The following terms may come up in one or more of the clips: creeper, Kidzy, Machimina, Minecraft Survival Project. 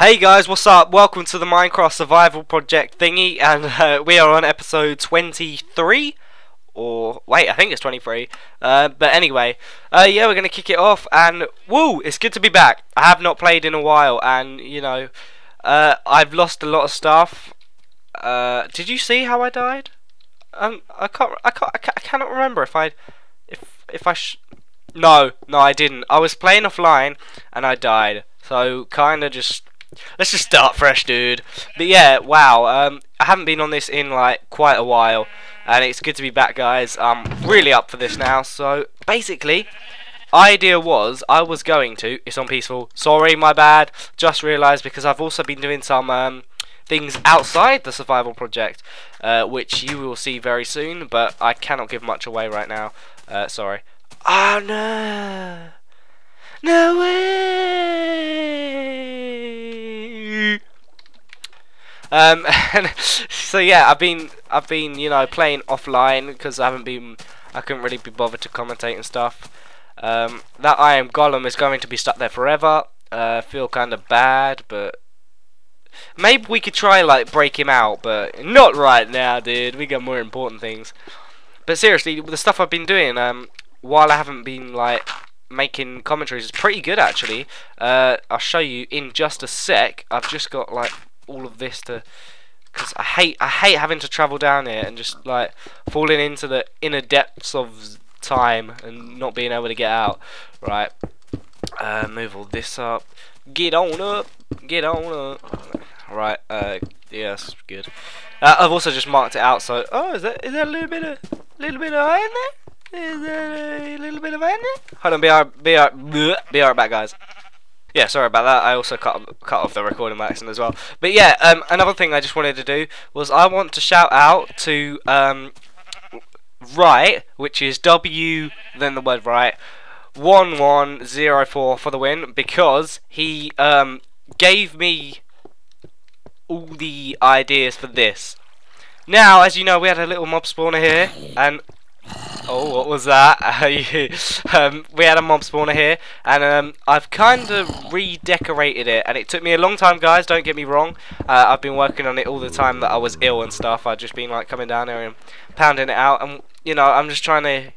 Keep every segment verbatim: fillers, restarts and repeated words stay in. Hey guys, what's up? Welcome to the Minecraft Survival Project thingy, and uh, we are on episode twenty-three, or wait, I think it's twenty-three, uh, but anyway, uh, yeah, we're going to kick it off, and woo, it's good to be back. I have not played in a while, and you know, uh, I've lost a lot of stuff. Uh, did you see how I died? Um, I can't, I can't, I, ca I cannot remember if I, if, if I, sh no, no, I didn't. I was playing offline, and I died, so kind of just... Let's just start fresh, dude. But yeah, wow, um, I haven't been on this in like quite a while, and it's good to be back, guys. I'm really up for this now. So basically, idea was I was going to, it's on peaceful, sorry, my bad, just realised, because I've also been doing some um, things outside the survival project, uh, which you will see very soon, but I cannot give much away right now, uh, sorry. Oh no, no way. Um, and so yeah, I've been, I've been, you know, playing offline because I haven't been, I couldn't really be bothered to commentate and stuff. Um, that I Am Golem is going to be stuck there forever. Uh, feel kind of bad, but maybe we could try like break him out, but not right now, dude. We got more important things. But seriously, the stuff I've been doing, um, while I haven't been like making commentaries, is pretty good actually. Uh, I'll show you in just a sec. I've just got like all of this to, because I hate I hate having to travel down here and just like falling into the inner depths of time and not being able to get out. Right, uh, move all this up. Get on up. Get on up. Right. Uh, yeah, that's good. Uh, I've also just marked it out. So, oh, is that is that a little bit of little bit of iron there? Is that a little bit of iron there? Hold on, be right, be right, be right back, guys. Yeah, sorry about that. I also cut cut off the recording by accident as well. But yeah, um, another thing I just wanted to do was I want to shout out to um, Wright, which is W then the word Wright, one one zero four for the win, because he um, gave me all the ideas for this. Now, as you know, we had a little mob spawner here, and oh, what was that? um, we had a mob spawner here, and um, I've kind of redecorated it, and it took me a long time, guys, don't get me wrong. Uh, I've been working on it all the time that I was ill and stuff. I've just been like coming down here and pounding it out, and you know, I'm just trying to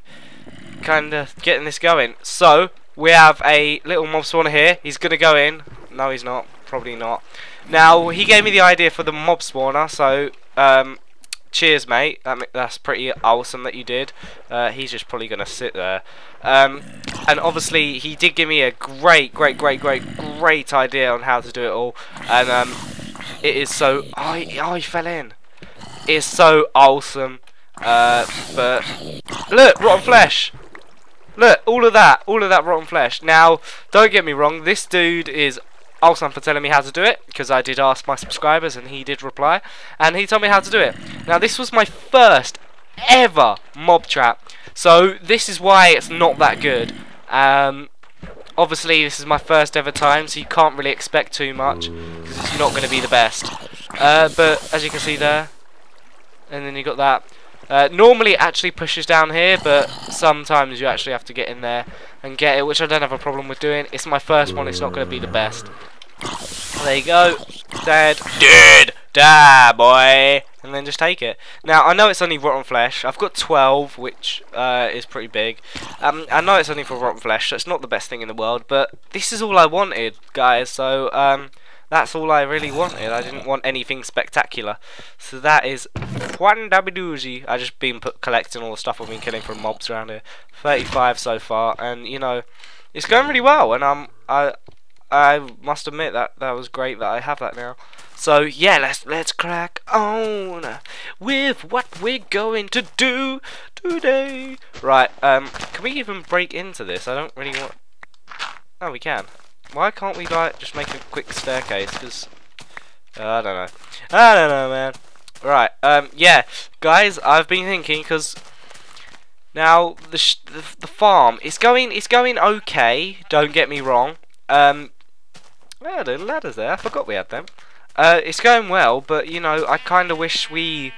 kind of getting this going. So we have a little mob spawner here. He's gonna go in. No, he's not. Probably not. Now, he gave me the idea for the mob spawner, so um, cheers, mate. That, that's pretty awesome that you did. Uh, he's just probably going to sit there. Um, and obviously, he did give me a great, great, great, great, great idea on how to do it all. And um, it is so... Oh he, oh, he fell in. It's so awesome. Uh, but... Look, rotten flesh. Look, all of that. All of that rotten flesh. Now, don't get me wrong. This dude is... awesome for telling me how to do it, because I did ask my subscribers and he did reply, and he told me how to do it. Now, this was my first ever mob trap, so this is why it's not that good. Um, obviously, this is my first ever time, so you can't really expect too much, because it's not going to be the best. Uh, but as you can see there, and then you got that. Uh, normally it actually pushes down here, but sometimes you actually have to get in there and get it, which I don't have a problem with doing. It's my first one, it's not going to be the best. There you go. Dead. Dead. Die, boy. And then just take it. Now, I know it's only rotten flesh. I've got twelve, which uh, is pretty big. Um, I know it's only for rotten flesh, so it's not the best thing in the world, but this is all I wanted, guys, so... Um, that's all I really wanted. I didn't want anything spectacular. So that is one dabidoozy. I just been put collecting all the stuff I've been killing from mobs around here. thirty-five so far, and you know, it's going really well. And I'm I I must admit that that was great that I have that now. So yeah, let's let's crack on with what we're going to do today. Right? Um, can we even break into this? I don't really want. Oh, we can. Why can't we like just make a quick staircase? Because uh, I don't know, I don't know, man. Right, um, yeah, guys, I've been thinking, because now the sh the, the farm it's going it's going okay. Don't get me wrong. Um, well, the ladders there. I forgot we had them. Uh, it's going well, but you know, I kind of wish we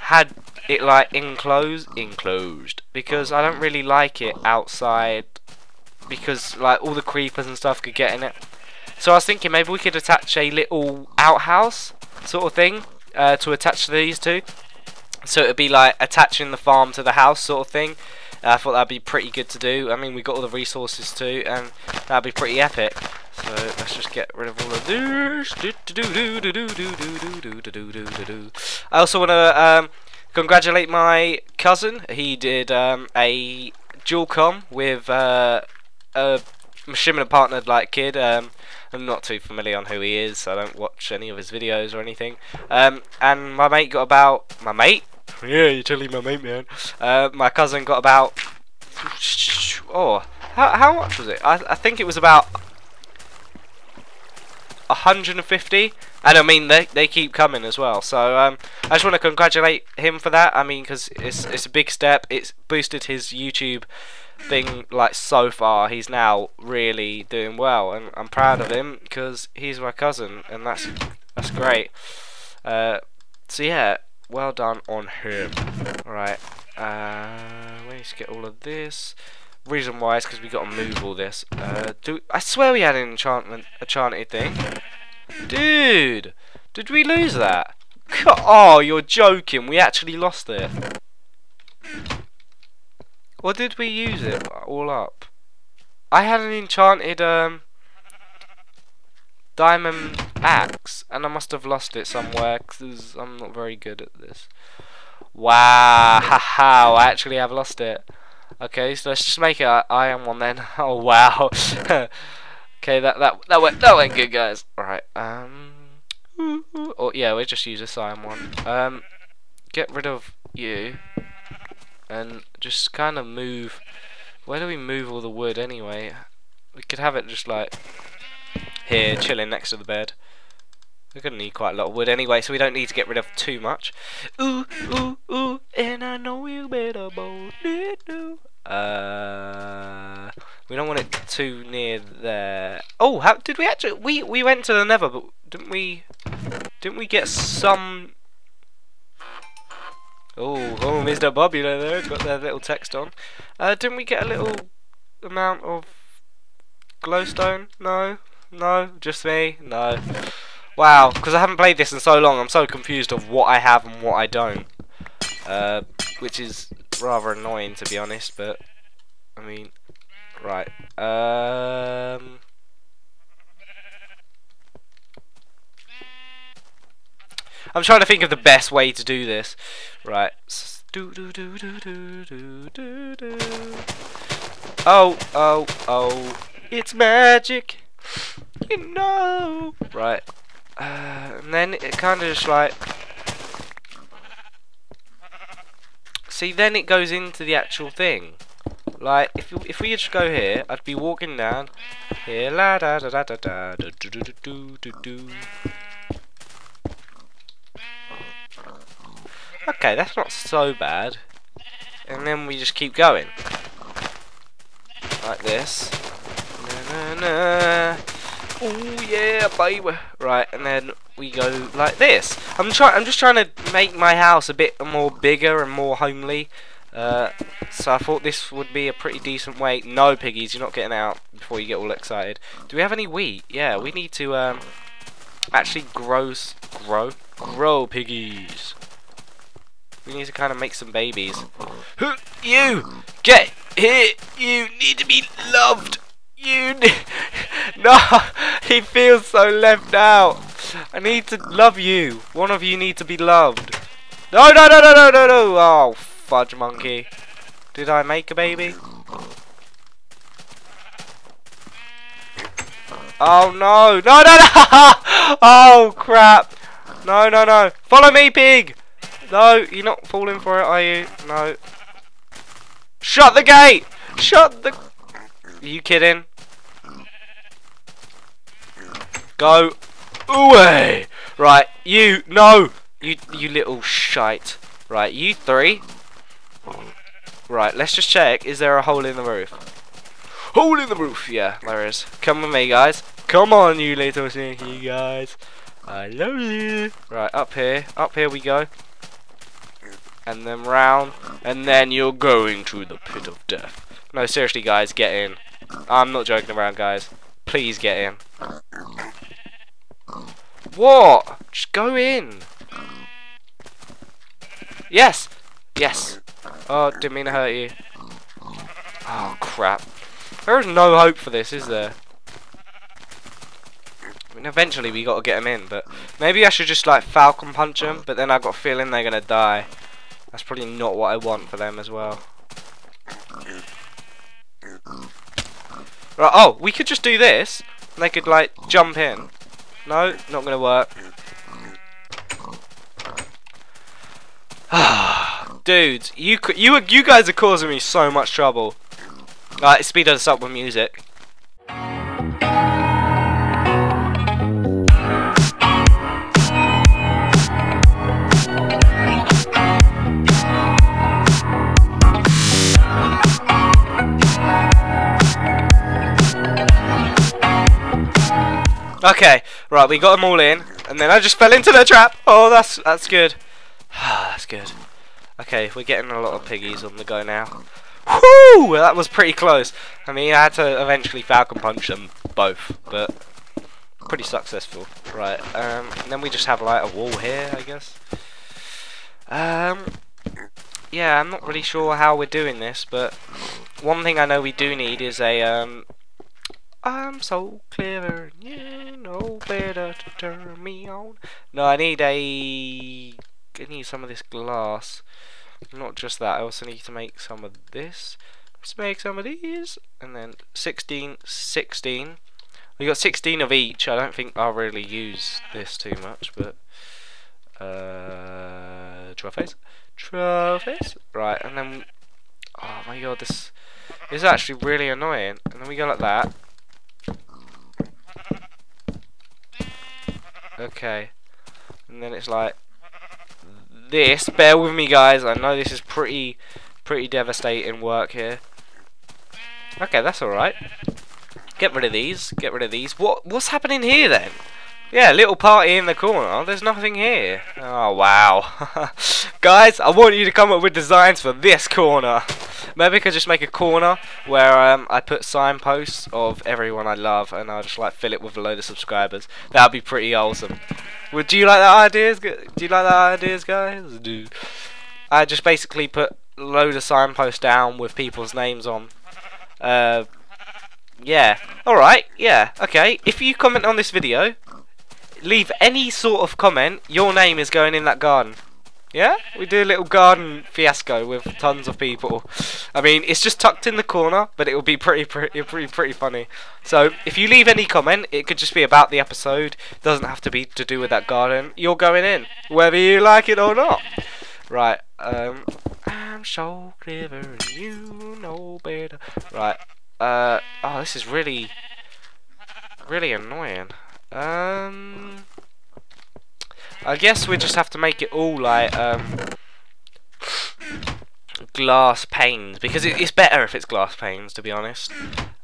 had it like enclosed, enclosed, because I don't really like it outside. Because like all the creepers and stuff could get in it, So I was thinking maybe we could attach a little outhouse sort of thing uh, to attach to these two. So it would be like attaching the farm to the house sort of thing. Uh, I thought that would be pretty good to do. I mean, we got all the resources too, and that would be pretty epic. So let's just get rid of all of this. I also want to um, congratulate my cousin. He did um, a dual com with uh, a Machimina partnered like kid. Um, I'm not too familiar on who he is, so I don't watch any of his videos or anything. Um, and my mate got about my mate. Yeah, you're telling my mate, man. Uh, my cousin got about oh, how how much was it? I I think it was about a hundred and fifty, and I mean they they keep coming as well. So um, I just want to congratulate him for that. I mean, because it's it's a big step. It's boosted his YouTube thing like so far. He's now really doing well, and I'm proud of him because he's my cousin, and that's that's great. Uh, so yeah. Well done on him. Alright, uh, we need to get all of this. Reason why is because we got to move all this. Uh, do I swear we had an enchantment, enchanted thing. Dude, did we lose that? Oh, you're joking. We actually lost it. Or did we use it all up? I had an enchanted um, diamond axe, and I must have lost it somewhere because I'm not very good at this. Wow, haha, I actually have lost it. Okay, so let's just make it an iron one then. Oh wow. Okay, that that that went that went good, guys. All right. Um. Oh yeah, we'll just use this iron one. Um. Get rid of you, and just kind of move. Where do we move all the wood anyway? We could have it just like here, chilling next to the bed. We're gonna need quite a lot of wood anyway, so we don't need to get rid of too much. Ooh, ooh, ooh, and I know you better bold it. Uh, we don't want it too near there. Oh, how did we actually? We we went to the Nether, but didn't we? Didn't we get some? Oh, oh, Mister Bobby there got their little text on. Uh, didn't we get a little amount of glowstone? No, no, just me. No. Wow, because I haven't played this in so long, I'm so confused of what I have and what I don't. Uh, which is rather annoying, to be honest, but... I mean... Right. Um, I'm trying to think of the best way to do this. Right. Oh, oh, oh. It's magic! You know! Right. Uh, and then it kind of just like... See, then it goes into the actual thing. Like, if if we just go here, I'd be walking down here, la da da da da da da do do do do do. Okay, that's not so bad. And then we just keep going like this. Na na na. Oh yeah, baby. Right, and then we go like this. I'm trying. I'm just trying to make my house a bit more bigger and more homely. Uh, so I thought this would be a pretty decent way. No piggies, you're not getting out before you get all excited. Do we have any wheat? Yeah, we need to um, actually grow, grow, grow piggies. We need to kind of make some babies. You get here. You need to be loved. You need no, he feels so left out. I need to love you. One of you need to be loved. No, no, no, no, no, no, no. Oh, fudge monkey. Did I make a baby? Oh, no. No, no, no. Oh, crap. No, no, no. Follow me, pig. No, you're not falling for it, are you? No. Shut the gate. Shut the... Are you kidding? Go away! Right, you no, you you little shite. Right, you three. Right, let's just check. Is there a hole in the roof? Hole in the roof? Yeah, there is. Come with me, guys. Come on, you little sneaky guys. I love you. Right, up here, up here we go. And then round, and then you're going to the pit of death. No, seriously, guys, get in. I'm not joking around, guys. Please get in. What? Just go in. Yes. Yes. Oh, didn't mean to hurt you. Oh, crap. There is no hope for this, is there? I mean, eventually we got to get them in, but maybe I should just, like, falcon punch them, but then I've got a feeling they're going to die. That's probably not what I want for them as well. Right, oh, we could just do this, and they could, like, jump in. No, not going to work. Dudes, you you you guys are causing me so much trouble. Alright, speed us up with music. Okay, right, we got them all in, and then I just fell into the trap. Oh, that's that's good. That's good. Okay, we're getting a lot of piggies on the go now. Whoo! That was pretty close. I mean, I had to eventually falcon punch them both, but pretty successful. Right, um, and then we just have like a wall here, I guess. Um, yeah, I'm not really sure how we're doing this, but one thing I know we do need is a um. I'm so clever, yeah, no better to turn me on. No, I need a. I need some of this glass. Not just that, I also need to make some of this. Let's make some of these. And then sixteen, sixteen. We got sixteen of each. I don't think I'll really use this too much, but. Uh, trophies. Trophies. Right, and then. Oh my god, this is actually really annoying. And then we go like that. Okay. And then it's like. This, bear with me guys, I know this is pretty pretty devastating work here. Okay, that's alright. Get rid of these, get rid of these. What what's happening here then? Yeah, little party in the corner, there's nothing here. Oh wow. Guys, I want you to come up with designs for this corner. Maybe I could just make a corner where um, I put signposts of everyone I love and I'll just like fill it with a load of subscribers. That would be pretty awesome. Would you like that ideas? Do you like that ideas, guys? Do I just basically put a load of signposts down with people's names on? Uh, yeah. Alright, yeah. Okay, if you comment on this video, leave any sort of comment, your name is going in that garden. Yeah? We do a little garden fiasco with tons of people. I mean, it's just tucked in the corner, but it will be pretty, pretty, pretty, pretty funny. So, if you leave any comment, it could just be about the episode. It doesn't have to be to do with that garden. You're going in, whether you like it or not. Right, um... I'm so clever and you know better. Right, uh... Oh, this is really... really annoying. Um... I guess we just have to make it all like um, glass panes, because it, it's better if it's glass panes, to be honest.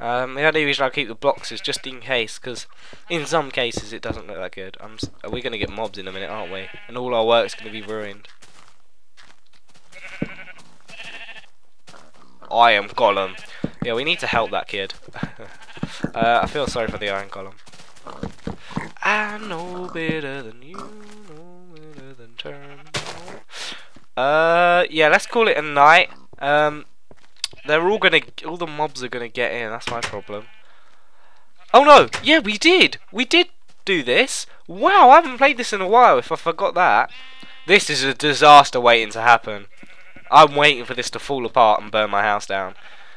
Um, the only reason I keep the blocks is just in case, because in some cases it doesn't look that good. I'm s we're going to get mobs in a minute, aren't we? And all our work's going to be ruined. I am Column. Yeah, we need to help that kid. uh, I feel sorry for the Iron Column. I know better than you, know better than turn. Uh, yeah, let's call it a night. Um, they're all gonna, all the mobs are gonna get in. That's my problem. Oh no! Yeah, we did. We did do this. Wow, I haven't played this in a while. If I forgot that, this is a disaster waiting to happen. I'm waiting for this to fall apart and burn my house down.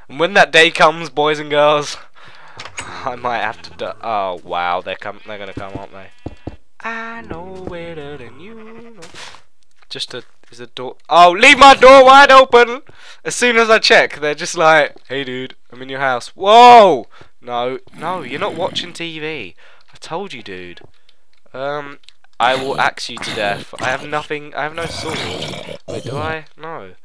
And when that day comes, boys and girls. I might have to do. Oh wow, they're come. They're gonna come, aren't they? I know better than you. Know. Just a is a door. Oh, leave my door wide open. As soon as I check, they're just like, "Hey, dude, I'm in your house." Whoa! No, no, you're not watching T V. I told you, dude. Um, I will axe you to death. I have nothing. I have no sword. Wait, do I? No.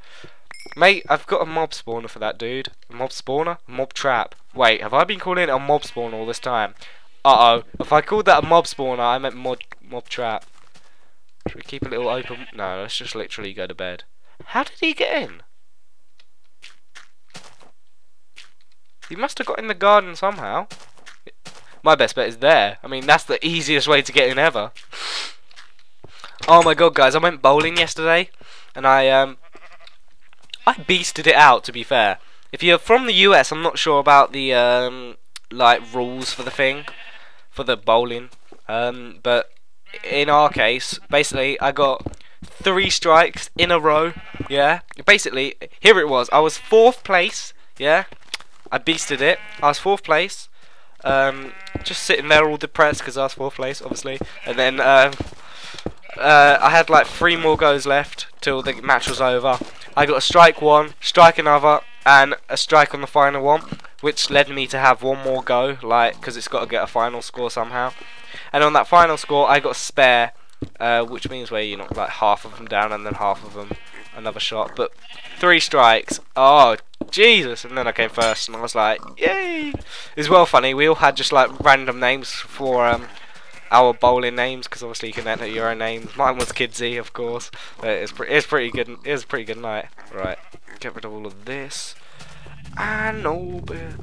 Mate, I've got a mob spawner for that dude. A mob spawner? A mob trap. Wait, have I been calling it a mob spawner all this time? Uh oh. If I called that a mob spawner, I meant mod mob trap. Should we keep a little open? No, let's just literally go to bed. How did he get in? He must have got in the garden somehow. my best bet is there. I mean, that's the easiest way to get in ever. Oh my god, guys, I went bowling yesterday, and I um, I beasted it out, to be fair. If you're from the U S, I'm not sure about the um, like rules for the thing, for the bowling, um, but in our case, basically, I got three strikes in a row. Yeah, basically, here it was. I was fourth place. Yeah, I beasted it. I was fourth place. Um, just sitting there all depressed because I was fourth place, obviously. And then um, uh, I had like three more goes left till the match was over. I got a strike one, strike another, and a strike on the final one, which led me to have one more go, like, because it's got to get a final score somehow. And on that final score, I got a spare, uh, which means where you knock like half of them down and then half of them another shot. But three strikes. Oh, Jesus. And then I came first, and I was like, yay! It was well funny. We all had just like random names for um, our bowling names, because obviously you can enter your own names. Mine was Kidzy, of course. But it's pre it's pretty good. It was a pretty good night. Right, get rid of all of this. And all the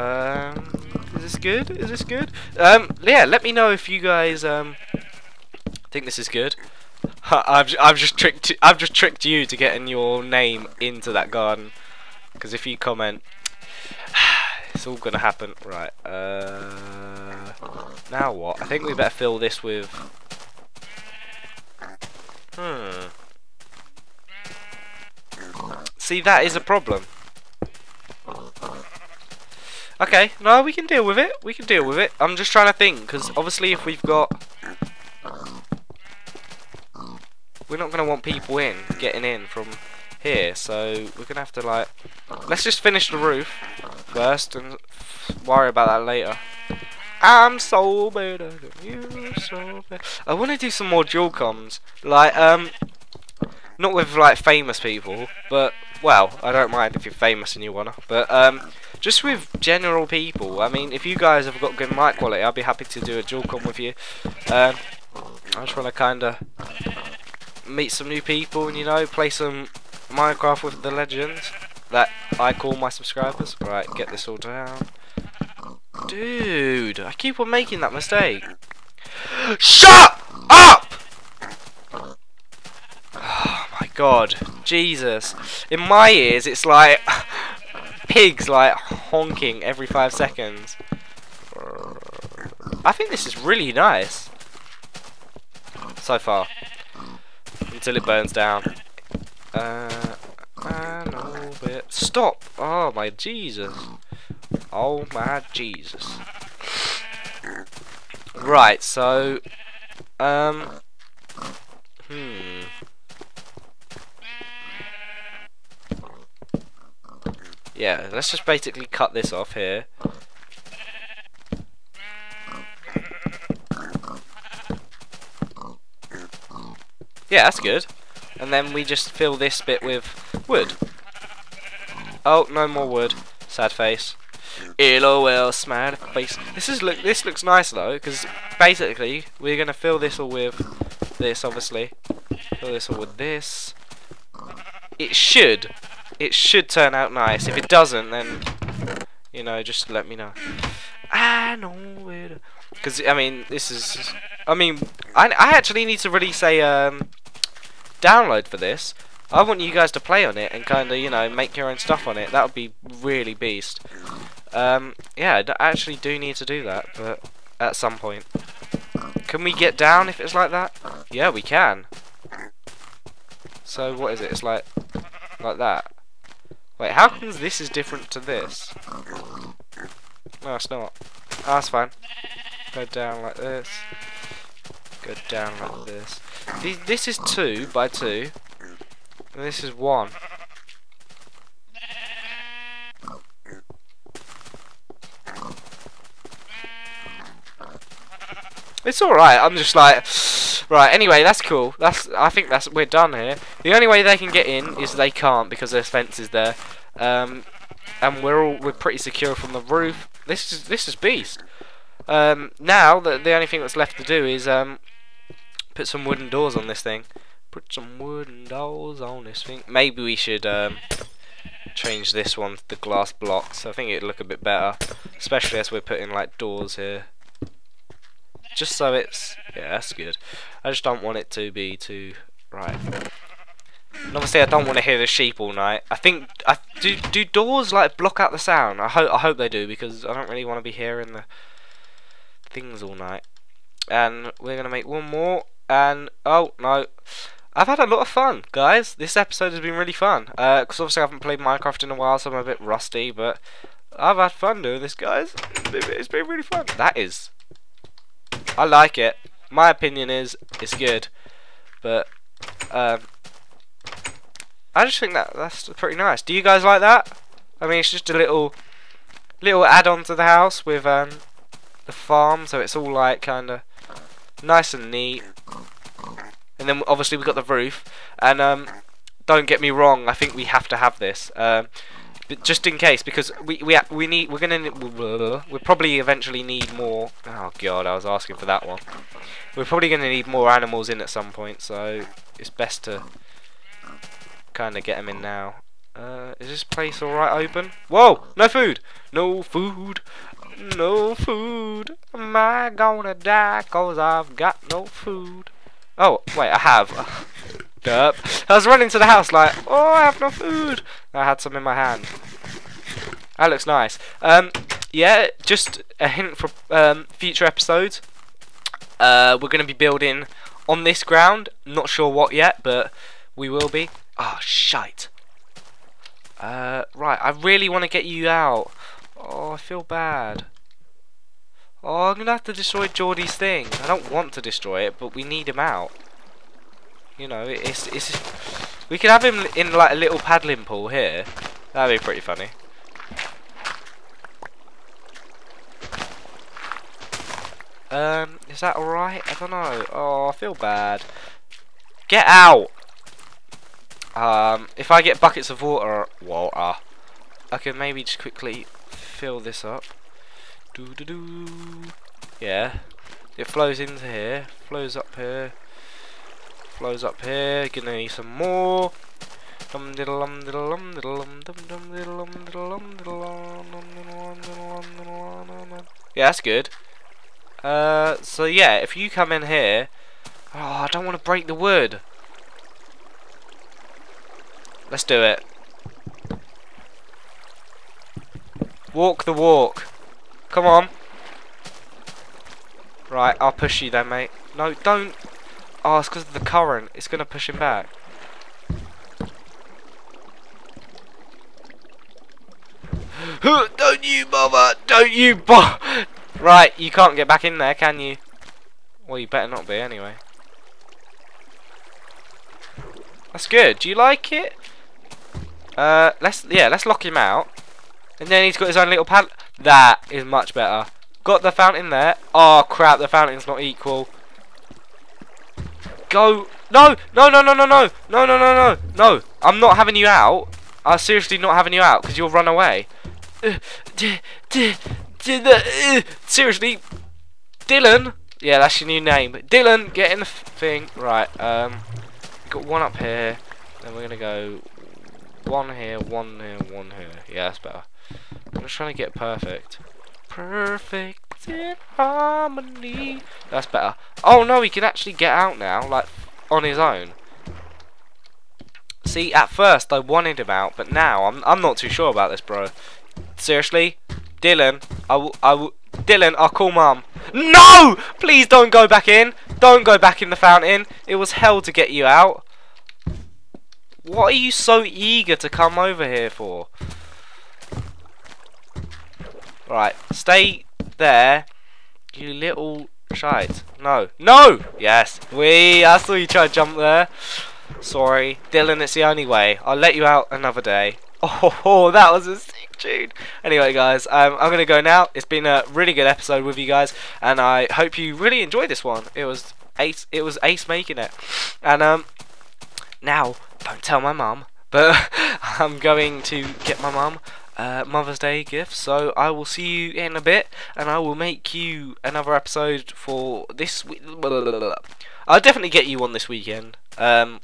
um, is this good? Is this good? Um, yeah. Let me know if you guys um think this is good. I've I've just tricked I've just tricked you to getting your name into that garden, because if you comment, it's all gonna happen. Right. Uh, now what? I think we better fill this with. Hmm. See, that is a problem. Okay, no, we can deal with it. We can deal with it. I'm just trying to think, because obviously if we've got... We're not going to want people in, getting in from here, so we're going to have to, like... Let's just finish the roof first, and worry about that later. I'm so better than you, so better. I want to do some more dual comms. Like, um... not with, like, famous people, but... Well, I don't mind if you're famous and you wanna, but um, just with general people. I mean, if you guys have got good mic quality, I'll be happy to do a dual com with you. Um, I just wanna kinda meet some new people and, you know, play some Minecraft with the legends that I call my subscribers. Right, get this all down. Dude, I keep on making that mistake. Shut up! God, Jesus. In my ears, it's like pigs like honking every five seconds. I think this is really nice so far, until it burns down. Uh, and all bit. Stop! Oh my Jesus! Oh my Jesus! Right, so um, hmm. Yeah, let's just basically cut this off here. Yeah, that's good. And then we just fill this bit with wood. Oh, no more wood. Sad face. LOL, smiley face. This is look. This looks nice though, because basically we're gonna fill this all with this. Obviously, fill this all with this. It should. It should turn out nice. If it doesn't, then, you know, just let me know. I know it. Because, I mean, this is... I mean, I, I actually need to release a um, download for this. I want you guys to play on it and kind of, you know, make your own stuff on it. That would be really beast. Um, yeah, I actually do need to do that, but at some point. Can we get down if it's like that? Yeah, we can. So, what is it? It's like... like that. Wait, how come this is different to this? No, it's not. Oh, that's fine. Go down like this. Go down like this. Th this is two by two. And this is one. It's alright, I'm just like... Right, anyway, that's cool. That's. I think that's. We're done here. The only way they can get in is they can't, because there's fences there, um, and we're all we're pretty secure from the roof. This is this is beast. Um, now the the only thing that's left to do is um, put some wooden doors on this thing. Put some wooden doors on this thing. Maybe we should um, change this one to the glass blocks. I think it'd look a bit better, especially as we're putting like doors here. just so it's, yeah, that's good. I just don't want it to be too, right. And obviously I don't want to hear the sheep all night. I think, I do, do doors like block out the sound? I hope, I hope they do, because I don't really want to be hearing the things all night. And we're going to make one more, and, oh no. I've had a lot of fun, guys. This episode has been really fun, because uh, obviously I haven't played Minecraft in a while, so I'm a bit rusty, but I've had fun doing this, guys. It's been really fun. That is, I like it. My opinion is, it's good, but um, I just think that that's pretty nice. Do you guys like that? I mean, it's just a little, little add-on to the house with um, the farm, so it's all like kind of nice and neat. And then obviously we've got the roof, and um, don't get me wrong, I think we have to have this, um, but just in case, because we we we need we're gonna we'll probably eventually need more. Oh god, I was asking for that one. We're probably gonna need more animals in at some point, so it's best to kind of get them in now. Uh, is this place all right open? Whoa, no food, no food, no food. Am I gonna die? 'Cause I've got no food. Oh, wait, I have. Derp. I was running to the house like, oh, I have no food. I had some in my hand. That looks nice. Um, yeah, just a hint for um, future episodes. Uh, we're going to be building on this ground. Not sure what yet, but we will be. Oh, shite. Uh, right, I really want to get you out. Oh, I feel bad. Oh, I'm going to have to destroy Geordie's thing. I don't want to destroy it, but we need him out. You know, it's... it's we could have him in, like, a little paddling pool here. That'd be pretty funny. Um, is that alright? I don't know. Oh, I feel bad. Get out! Um, if I get buckets of water... Water. I could maybe just quickly fill this up. Do, do, do. Yeah, it flows into here, flows up here, flows up here. Gonna need some more. Dum diddle um diddle um diddle um dum dum diddle um diddle um diddle um. Yeah, that's good. Uh, so yeah, if you come in here, oh, I don't want to break the wood. Let's do it. Walk the walk. Come on. Right, I'll push you then, mate. No, don't. Oh, it's because of the current. It's going to push him back. Don't you bother. Don't you bother. Right, you can't get back in there, can you? Well, you better not be anyway. That's good. Do you like it? Uh, let's, yeah, let's lock him out. And then he's got his own little pad. That is much better. Got the fountain there. Oh crap, the fountain's not equal. Go. No, no, no, no, no, no, no, no, no, no, no. I'm not having you out. I'm seriously not having you out because you'll run away. Seriously, Dylan. Yeah, that's your new name. Dylan, get in the thing. Right. Um, got one up here. Then we're gonna go one here, one here, one here. Yeah, that's better. I'm just trying to get perfect. Perfect in harmony. That's better. Oh no, he can actually get out now, like, on his own. See, at first I wanted him out, but now I'm, I'm not too sure about this, bro. Seriously? Dylan, I will, I will, Dylan, I'll call mum. No! Please don't go back in. Don't go back in the fountain. It was hell to get you out. What are you so eager to come over here for? Right, stay there, you little shite. No, no! Yes, we. I saw you try to jump there. Sorry, Dylan, it's the only way. I'll let you out another day. Oh, that was a sick tune. Anyway, guys, um, I'm going to go now. It's been a really good episode with you guys, and I hope you really enjoyed this one. It was ace, it was ace making it. And um, now, don't tell my mum, but I'm going to get my mum Uh, Mother's Day gifts, so I will see you in a bit, and I will make you another episode for this week. I'll definitely get you one this weekend, um,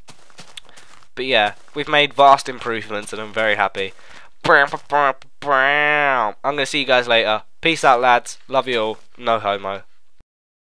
but yeah, we've made vast improvements and I'm very happy. I'm gonna see you guys later. Peace out, lads. Love you all. No homo.